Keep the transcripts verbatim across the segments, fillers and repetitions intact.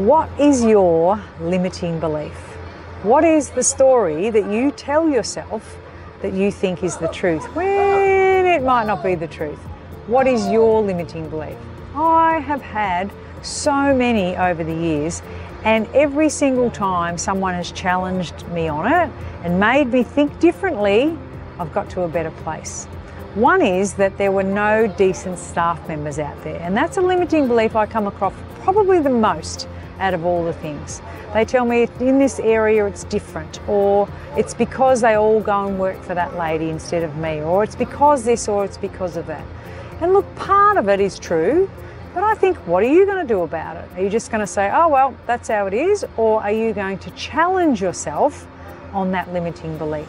What is your limiting belief? What is the story that you tell yourself that you think is the truth when it might not be the truth? What is your limiting belief? I have had so many over the years, and every single time someone has challenged me on it and made me think differently, I've got to a better place. One is that there were no decent staff members out there, and that's a limiting belief I come across probably the most out of all the things. They tell me in this area it's different, or it's because they all go and work for that lady instead of me, or it's because this, or it's because of that. And look, part of it is true, but I think, what are you going to do about it? Are you just going to say, oh well, that's how it is, or are you going to challenge yourself on that limiting belief?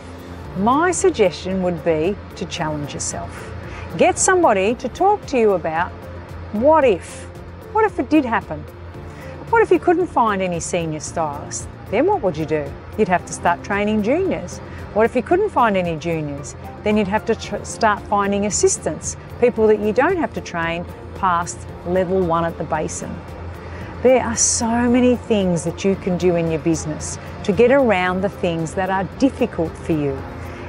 My suggestion would be to challenge yourself. Get somebody to talk to you about what if. What if it did happen? What if you couldn't find any senior stylists? Then what would you do? You'd have to start training juniors. What if you couldn't find any juniors? Then you'd have to tr- start finding assistants, people that you don't have to train past level one at the basin. There are so many things that you can do in your business to get around the things that are difficult for you.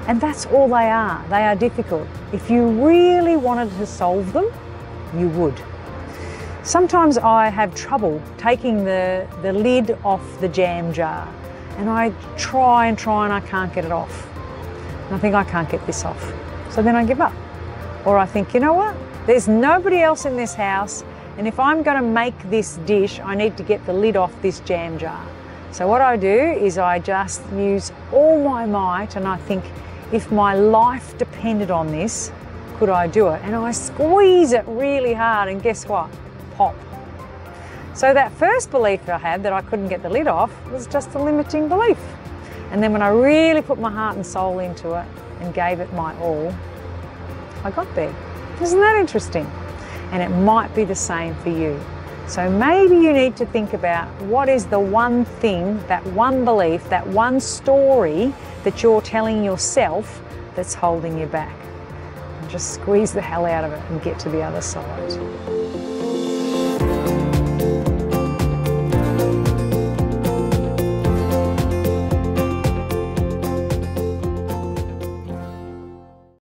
And that's all they are. They are difficult. If you really wanted to solve them, you would. Sometimes I have trouble taking the, the lid off the jam jar, and I try and try and I can't get it off. And I think, I can't get this off. So then I give up. Or I think, you know what? There's nobody else in this house, and if I'm going to make this dish, I need to get the lid off this jam jar. So what I do is I just use all my might, and I think, if my life depended on this, could I do it? And I squeeze it really hard, and guess what? Pop. So that first belief that I had, that I couldn't get the lid off, was just a limiting belief. And then when I really put my heart and soul into it and gave it my all, I got there. Isn't that interesting? And it might be the same for you. So maybe you need to think about, what is the one thing, that one belief, that one story that you're telling yourself that's holding you back? And just squeeze the hell out of it and get to the other side.